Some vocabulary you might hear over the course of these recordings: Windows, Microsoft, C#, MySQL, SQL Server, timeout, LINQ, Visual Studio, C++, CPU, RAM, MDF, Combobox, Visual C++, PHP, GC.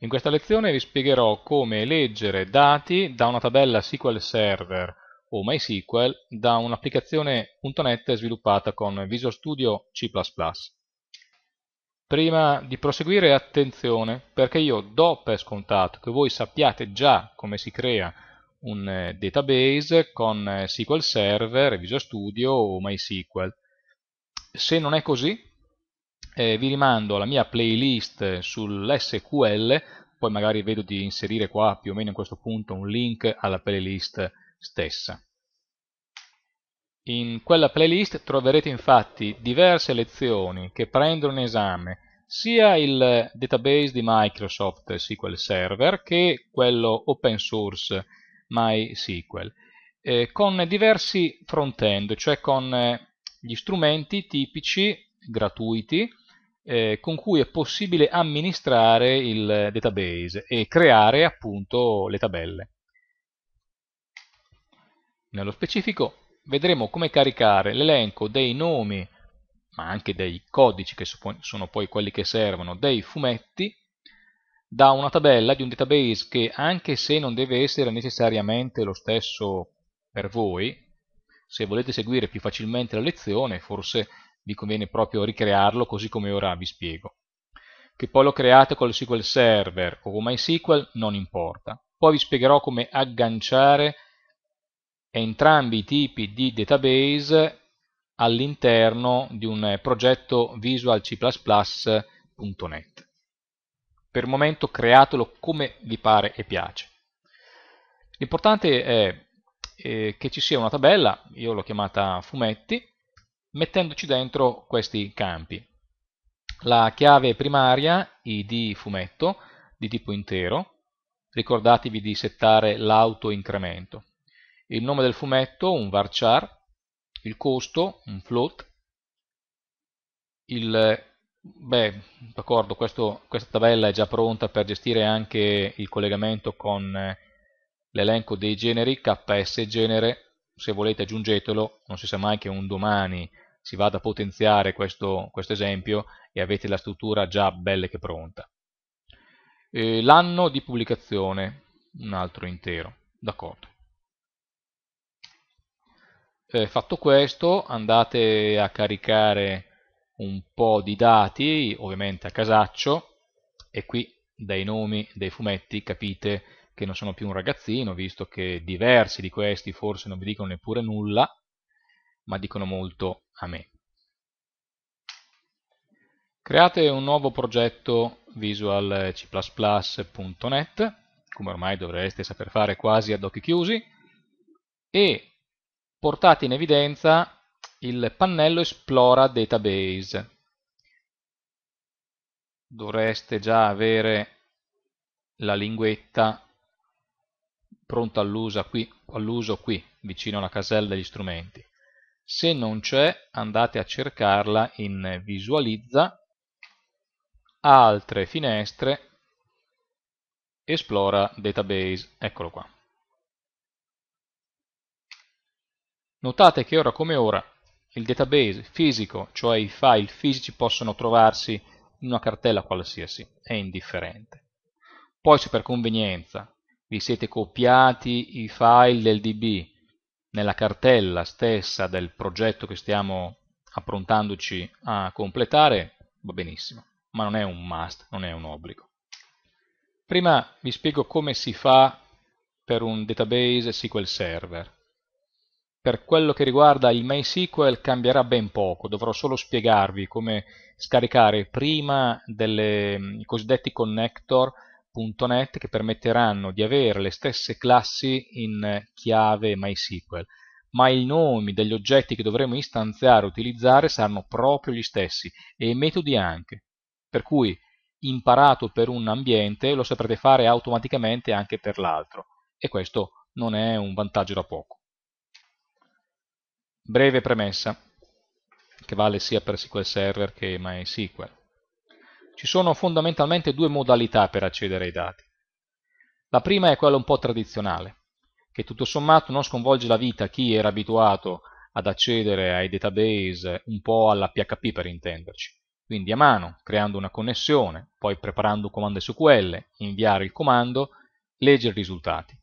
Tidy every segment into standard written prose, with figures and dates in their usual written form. In questa lezione vi spiegherò come leggere dati da una tabella SQL Server o MySQL da un'applicazione.NET sviluppata con Visual Studio C++. Prima di proseguire, attenzione, perché io do per scontato che voi sappiate già come si crea un database con SQL Server, Visual Studio o MySQL. Se non è così, vi rimando alla mia playlist sull'SQL, poi magari vedo di inserire qua più o meno in questo punto un link alla playlist stessa. In quella playlist troverete infatti diverse lezioni che prendono in esame sia il database di Microsoft SQL Server che quello open source MySQL, con diversi front-end, cioè con gli strumenti tipici gratuiti con cui è possibile amministrare il database e creare appunto le tabelle. Nello specifico vedremo come caricare l'elenco dei nomi, ma anche dei codici che sono poi quelli che servono, dei fumetti, da una tabella di un database che, anche se non deve essere necessariamente lo stesso per voi, se volete seguire più facilmente la lezione, forse vi conviene proprio ricrearlo così come ora vi spiego. Che poi lo create con il SQL Server o con MySQL non importa. Poi vi spiegherò come agganciare entrambi i tipi di database all'interno di un progetto Visual C++.net. Per il momento createlo come vi pare e piace. L'importante è che ci sia una tabella, io l'ho chiamata fumetti, mettendoci dentro questi campi: la chiave primaria id fumetto di tipo intero, ricordatevi di settare l'autoincremento, il nome del fumetto un varchar, il costo un float, d'accordo, questa tabella è già pronta per gestire anche il collegamento con l'elenco dei generi, KS genere, se volete aggiungetelo, non si sa mai che un domani si vada a potenziare questo esempio e avete la struttura già belle che pronta. L'anno di pubblicazione, un altro intero, d'accordo. Fatto questo, andate a caricare un po' di dati, ovviamente a casaccio, e qui dai nomi dei fumetti capite che non sono più un ragazzino, visto che diversi di questi forse non vi dicono neppure nulla, ma dicono molto a me. Create un nuovo progetto Visual C++.net, come ormai dovreste saper fare quasi ad occhi chiusi, e portate in evidenza il pannello Esplora Database. Dovreste già avere la linguetta pronta all'uso qui, vicino alla casella degli strumenti. Se non c'è, andate a cercarla in Visualizza, Altre finestre, Esplora Database, eccolo qua. Notate che ora come ora il database fisico, cioè i file fisici, possono trovarsi in una cartella qualsiasi, è indifferente. Poi, se per convenienza vi siete copiati i file del DB nella cartella stessa del progetto che stiamo approntandoci a completare, va benissimo, ma non è un must, non è un obbligo. Prima vi spiego come si fa per un database SQL Server. Per quello che riguarda il MySQL cambierà ben poco, dovrò solo spiegarvi come scaricare prima i cosiddetti connector.net che permetteranno di avere le stesse classi in chiave MySQL, ma i nomi degli oggetti che dovremo istanziare e utilizzare saranno proprio gli stessi e i metodi anche, per cui imparato per un ambiente lo saprete fare automaticamente anche per l'altro, e questo non è un vantaggio da poco. Breve premessa che vale sia per SQL Server che MySQL. Ci sono fondamentalmente due modalità per accedere ai dati. La prima è quella un po' tradizionale, che tutto sommato non sconvolge la vita a chi era abituato ad accedere ai database un po' alla PHP, per intenderci. Quindi a mano, creando una connessione, poi preparando un comando SQL, inviare il comando, leggere i risultati.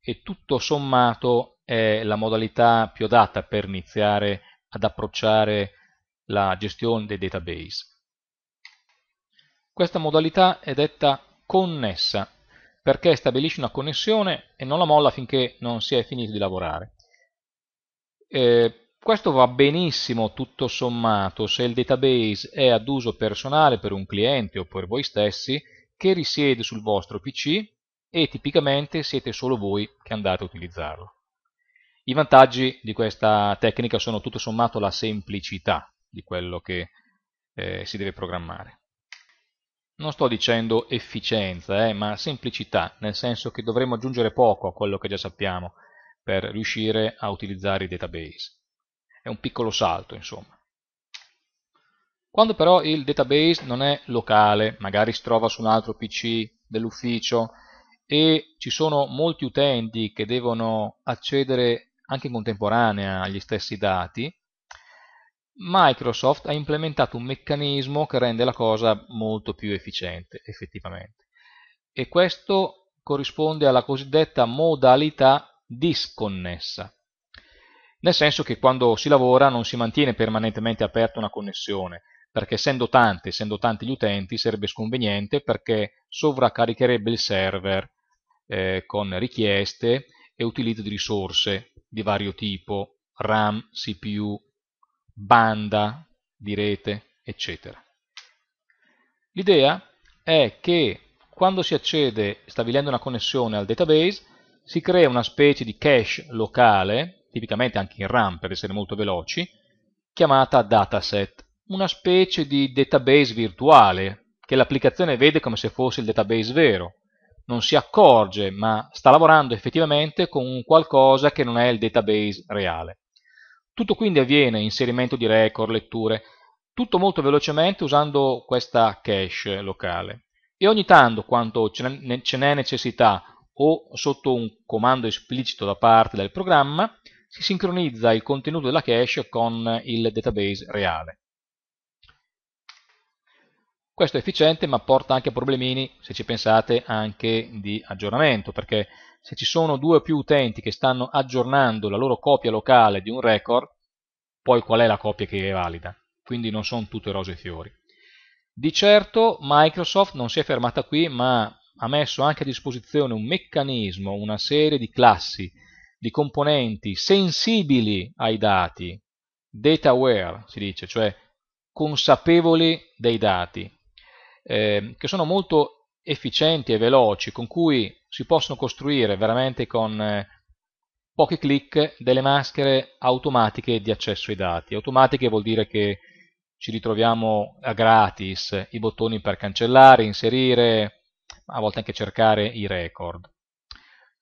E tutto sommato è la modalità più adatta per iniziare ad approcciare la gestione dei database. Questa modalità è detta connessa perché stabilisce una connessione e non la molla finché non si è finito di lavorare. Questo va benissimo tutto sommato se il database è ad uso personale per un cliente o per voi stessi che risiede sul vostro PC e tipicamente siete solo voi che andate a utilizzarlo. I vantaggi di questa tecnica sono tutto sommato la semplicità di quello che si deve programmare. Non sto dicendo efficienza, ma semplicità, nel senso che dovremo aggiungere poco a quello che già sappiamo per riuscire a utilizzare i database. È un piccolo salto, insomma. Quando però il database non è locale, magari si trova su un altro PC dell'ufficio e ci sono molti utenti che devono accedere anche in contemporanea agli stessi dati, Microsoft ha implementato un meccanismo che rende la cosa molto più efficiente, effettivamente. E questo corrisponde alla cosiddetta modalità disconnessa. Nel senso che quando si lavora non si mantiene permanentemente aperta una connessione, perché essendo tanti gli utenti sarebbe sconveniente, perché sovraccaricherebbe il server con richieste e utilizzo di risorse di vario tipo, RAM, CPU, banda di rete, eccetera. L'idea è che quando si accede stabilendo una connessione al database si crea una specie di cache locale, tipicamente anche in RAM per essere molto veloci, chiamata dataset, una specie di database virtuale che l'applicazione vede come se fosse il database vero, non si accorge ma sta lavorando effettivamente con un qualcosa che non è il database reale. Tutto quindi avviene, inserimento di record, letture, tutto molto velocemente usando questa cache locale. E ogni tanto, quando ce n'è necessità o sotto un comando esplicito da parte del programma, si sincronizza il contenuto della cache con il database reale. Questo è efficiente ma porta anche a problemini, se ci pensate, anche di aggiornamento, perché se ci sono due o più utenti che stanno aggiornando la loro copia locale di un record, poi qual è la copia che è valida? Quindi non sono tutte rose e fiori. Di certo Microsoft non si è fermata qui, ma ha messo anche a disposizione un meccanismo, una serie di classi, di componenti sensibili ai dati, data aware si dice, cioè consapevoli dei dati, che sono molto efficienti e veloci, con cui si possono costruire veramente con pochi clic delle maschere automatiche di accesso ai dati. Automatiche vuol dire che ci ritroviamo a gratis i bottoni per cancellare, inserire, a volte anche cercare i record.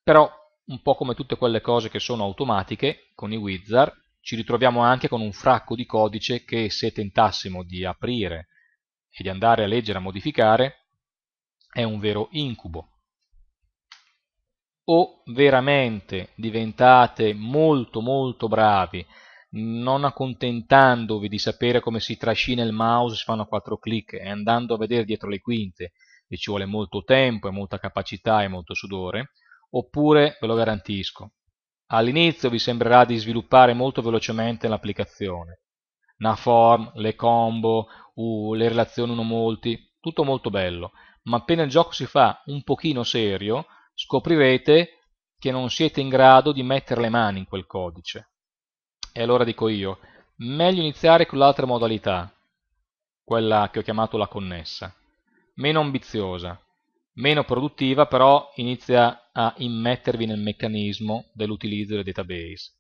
Però un po' come tutte quelle cose che sono automatiche con i wizard, ci ritroviamo anche con un fracco di codice che se tentassimo di aprire e di andare a leggere, a modificare, è un vero incubo. O veramente diventate molto molto bravi, non accontentandovi di sapere come si trascina il mouse, si fanno 4 clic e andando a vedere dietro le quinte, e ci vuole molto tempo e molta capacità e molto sudore, oppure, ve lo garantisco, all'inizio vi sembrerà di sviluppare molto velocemente l'applicazione, una form, le combo, le relazioni uno molti, tutto molto bello, ma appena il gioco si fa un pochino serio, scoprirete che non siete in grado di mettere le mani in quel codice. E allora dico io, meglio iniziare con l'altra modalità, quella che ho chiamato la connessa, meno ambiziosa, meno produttiva, però inizia a immettervi nel meccanismo dell'utilizzo del database.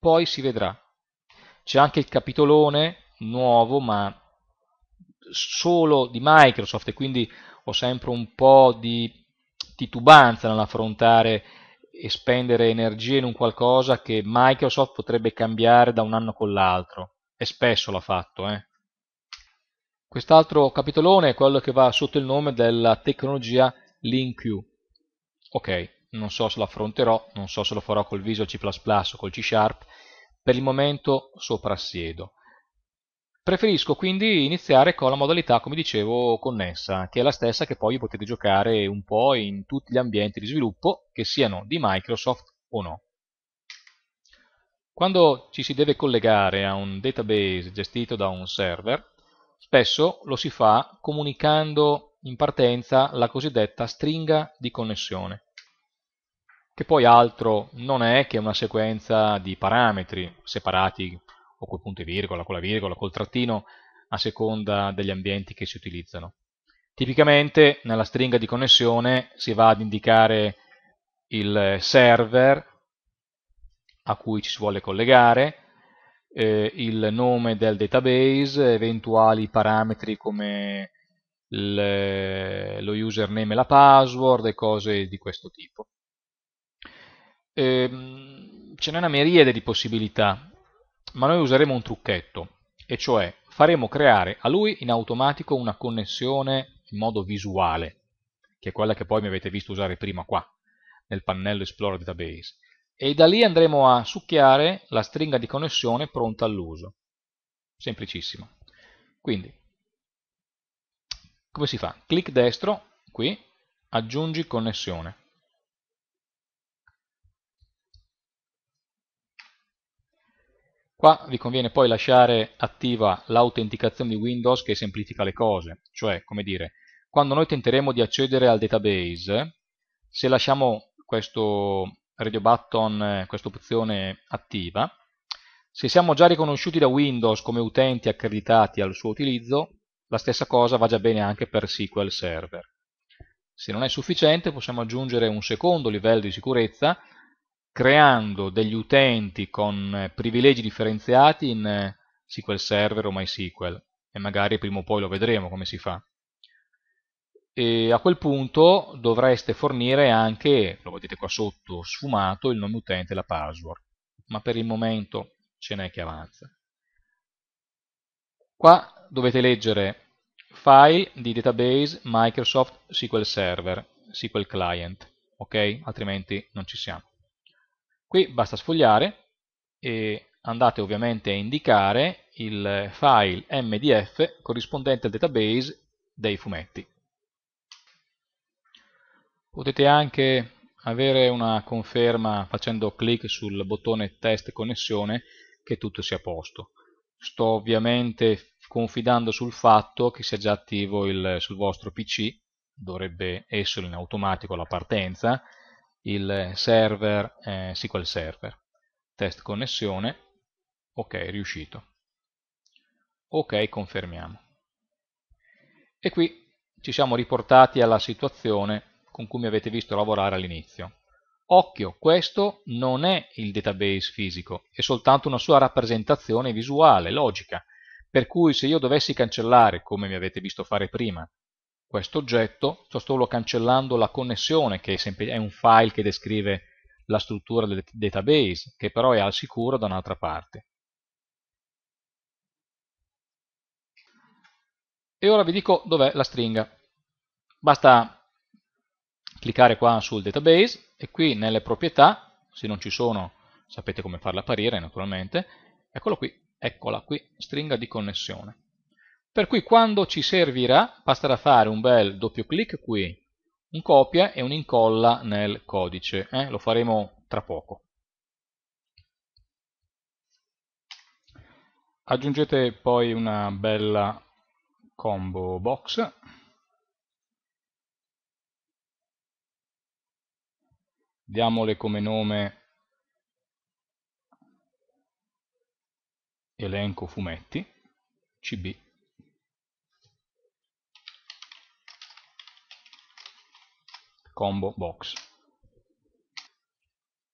Poi si vedrà. C'è anche il capitolone nuovo, ma solo di Microsoft, e quindi ho sempre un po' di titubanza nell'affrontare e spendere energie in un qualcosa che Microsoft potrebbe cambiare da un anno con l'altro, e spesso l'ha fatto. Quest'altro capitolone è quello che va sotto il nome della tecnologia LINQ. Ok, non so se lo affronterò, non so se lo farò col Visual C++ o col C#, per il momento soprassiedo. Preferisco quindi iniziare con la modalità, come dicevo, connessa, che è la stessa che poi potete giocare un po' in tutti gli ambienti di sviluppo, che siano di Microsoft o no. Quando ci si deve collegare a un database gestito da un server, spesso lo si fa comunicando in partenza la cosiddetta stringa di connessione, che poi altro non è che una sequenza di parametri separati o col punto e virgola, col trattino, a seconda degli ambienti che si utilizzano. Tipicamente nella stringa di connessione si va ad indicare il server a cui ci si vuole collegare, il nome del database, eventuali parametri come lo username e la password e cose di questo tipo. Ce n'è una miriade di possibilità, ma noi useremo un trucchetto, e cioè faremo creare a lui in automatico una connessione in modo visuale, che è quella che poi mi avete visto usare prima qua, nel pannello Explore Database, e da lì andremo a succhiare la stringa di connessione pronta all'uso. Semplicissimo. Quindi, come si fa? Clic destro, qui, aggiungi connessione. Qua vi conviene poi lasciare attiva l'autenticazione di Windows, che semplifica le cose, cioè, come dire, quando noi tenteremo di accedere al database, se lasciamo questo radio button, questa opzione attiva, se siamo già riconosciuti da Windows come utenti accreditati al suo utilizzo, la stessa cosa va già bene anche per SQL Server. Se non è sufficiente, possiamo aggiungere un secondo livello di sicurezza, creando degli utenti con privilegi differenziati in SQL Server o MySQL, e magari prima o poi lo vedremo come si fa. E a quel punto dovreste fornire anche, lo vedete qua sotto sfumato, il nome utente e la password, ma per il momento ce n'è che avanza. Qua dovete leggere file di database Microsoft SQL Server, SQL Client, ok? Altrimenti non ci siamo. Qui basta sfogliare e andate ovviamente a indicare il file MDF corrispondente al database dei fumetti. Potete anche avere una conferma facendo clic sul bottone test connessione che tutto sia a posto. Sto ovviamente confidando sul fatto che sia già attivo sul vostro PC, dovrebbe esserlo in automatico alla partenza, il server SQL Server, test connessione, ok, riuscito, ok, confermiamo, e qui ci siamo riportati alla situazione con cui mi avete visto lavorare all'inizio. Occhio, questo non è il database fisico, è soltanto una sua rappresentazione visuale, logica, per cui se io dovessi cancellare, come mi avete visto fare prima, questo oggetto, sto solo cancellando la connessione, che è un file che descrive la struttura del database, che però è al sicuro da un'altra parte. E ora vi dico dov'è la stringa. Basta cliccare qua sul database e qui nelle proprietà, se non ci sono sapete come farla apparire naturalmente, eccolo qui, eccola qui, stringa di connessione. Per cui quando ci servirà basterà fare un bel doppio clic qui, un copia e un incolla nel codice, lo faremo tra poco. Aggiungete poi una bella combo box . Diamole come nome elenco fumetti CB. Combobox.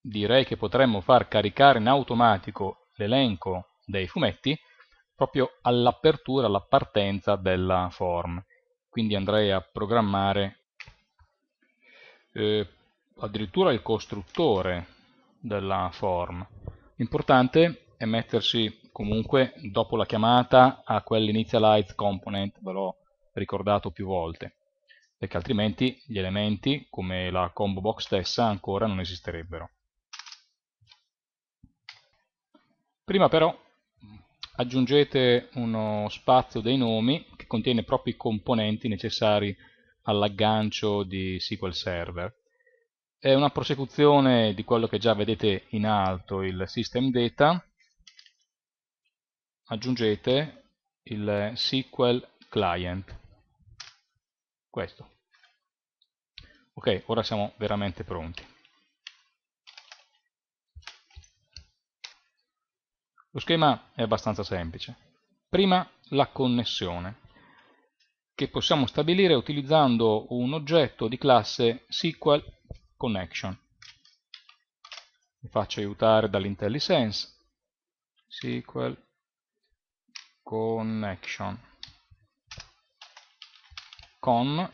Direi che potremmo far caricare in automatico l'elenco dei fumetti proprio all'apertura, alla partenza della form. Quindi andrei a programmare addirittura il costruttore della form. L'importante è mettersi comunque dopo la chiamata a quell'initialize component, ve l'ho ricordato più volte, perché altrimenti gli elementi, come la combo box stessa, ancora non esisterebbero. Prima però aggiungete uno spazio dei nomi che contiene proprio i componenti necessari all'aggancio di SQL Server. È una prosecuzione di quello che già vedete in alto, il System Data. Aggiungete il SQL Client. Questo. Ok, ora siamo veramente pronti. Lo schema è abbastanza semplice. Prima la connessione, che possiamo stabilire utilizzando un oggetto di classe SQL Connection. Mi faccio aiutare dall'IntelliSense. SQL Connection con,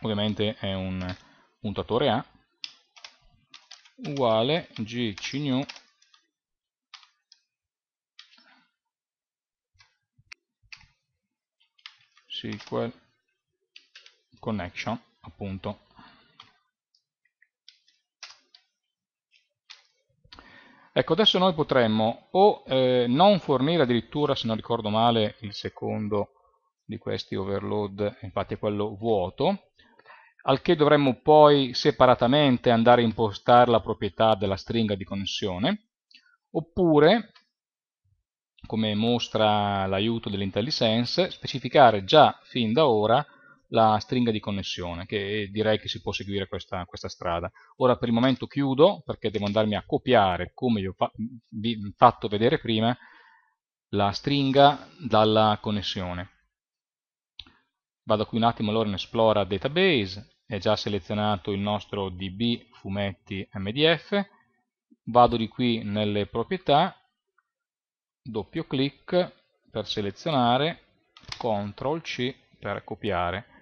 ovviamente è un puntatore A, uguale GC new SQL connection, appunto. Ecco, adesso noi potremmo o non fornire addirittura, se non ricordo male, il secondo di questi overload, infatti è quello vuoto, al che dovremmo poi separatamente andare a impostare la proprietà della stringa di connessione, oppure, come mostra l'aiuto dell'IntelliSense, specificare già fin da ora la stringa di connessione, che direi che si può seguire questa strada. Ora per il momento chiudo, perché devo andarmi a copiare, come vi ho fatto vedere prima, la stringa dalla connessione. Vado qui un attimo allora in Esplora Database, è già selezionato il nostro DB fumetti MDF, vado di qui nelle proprietà, doppio clic per selezionare, CTRL C per copiare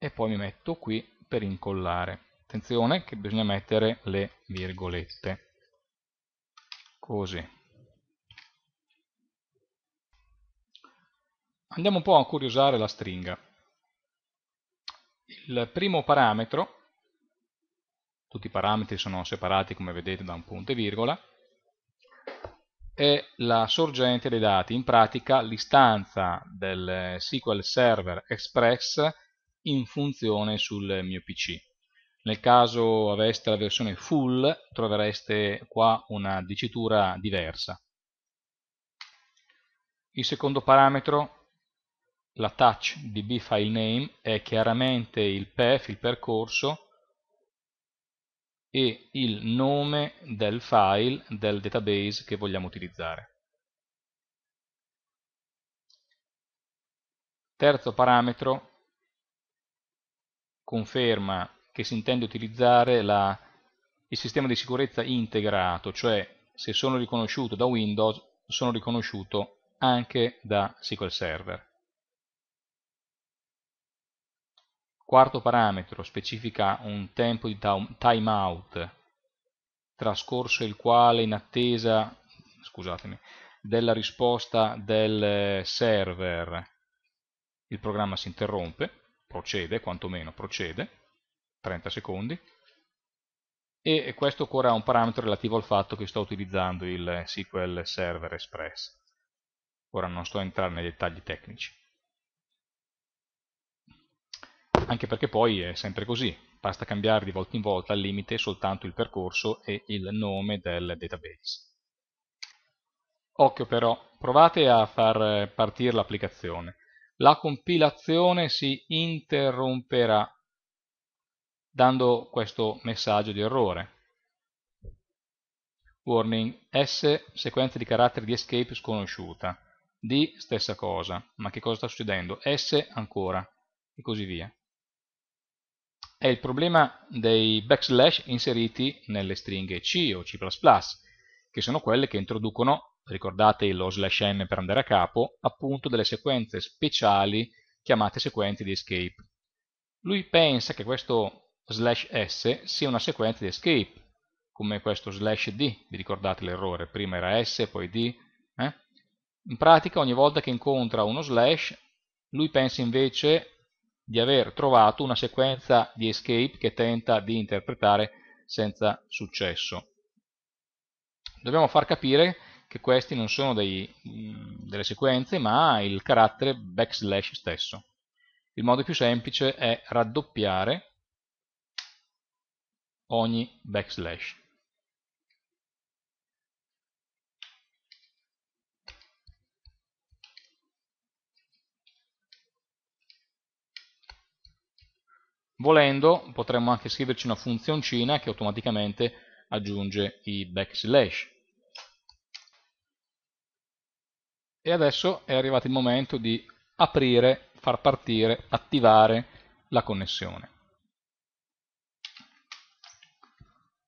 e poi mi metto qui per incollare. Attenzione che bisogna mettere le virgolette, così. Andiamo un po' a curiosare la stringa. Il primo parametro, tutti i parametri sono separati come vedete da un punto e virgola, è la sorgente dei dati, in pratica l'istanza del SQL Server Express in funzione sul mio PC. Nel caso aveste la versione full trovereste qua una dicitura diversa. Il secondo parametro, la touch db file name, è chiaramente il path, il percorso, e il nome del file, del database che vogliamo utilizzare. Terzo parametro, conferma che si intende utilizzare il sistema di sicurezza integrato, cioè se sono riconosciuto da Windows, sono riconosciuto anche da SQL Server. Quarto parametro, specifica un tempo di timeout, trascorso il quale in attesa, scusatemi, della risposta del server, il programma si interrompe, procede, quantomeno procede, 30 secondi, e questo ancora è un parametro relativo al fatto che sto utilizzando il SQL Server Express. Ora non sto a entrare nei dettagli tecnici, anche perché poi è sempre così, basta cambiare di volta in volta al limite soltanto il percorso e il nome del database. Occhio però, provate a far partire l'applicazione. La compilazione si interromperà dando questo messaggio di errore. Warning, S sequenza di caratteri di escape sconosciuta, D stessa cosa, ma che cosa sta succedendo? S ancora, e così via. È il problema dei backslash inseriti nelle stringhe C o C++, che sono quelle che introducono, ricordate lo slash n per andare a capo, appunto delle sequenze speciali chiamate sequenze di escape. Lui pensa che questo slash s sia una sequenza di escape, come questo slash d, vi ricordate l'errore, prima era s, poi d, In pratica ogni volta che incontra uno slash, lui pensa invece di aver trovato una sequenza di escape che tenta di interpretare senza successo. Dobbiamo far capire che questi non sono delle sequenze, ma il carattere backslash stesso. Il modo più semplice è raddoppiare ogni backslash. Volendo potremmo anche scriverci una funzioncina che automaticamente aggiunge i backslash. E adesso è arrivato il momento di aprire, far partire, attivare la connessione.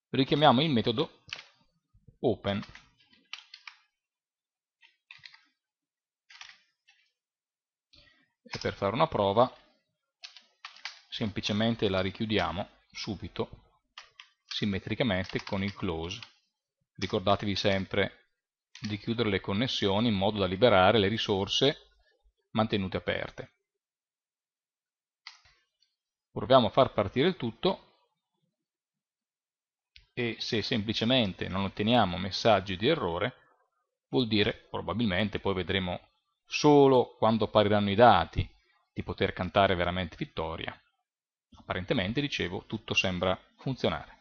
Richiamiamo il metodo open. E per fare una prova semplicemente la richiudiamo subito simmetricamente con il close. Ricordatevi sempre di chiudere le connessioni in modo da liberare le risorse mantenute aperte. Proviamo a far partire il tutto e se semplicemente non otteniamo messaggi di errore vuol dire probabilmente, poi vedremo solo quando appariranno i dati, di poter cantare veramente vittoria. Apparentemente, dicevo, tutto sembra funzionare.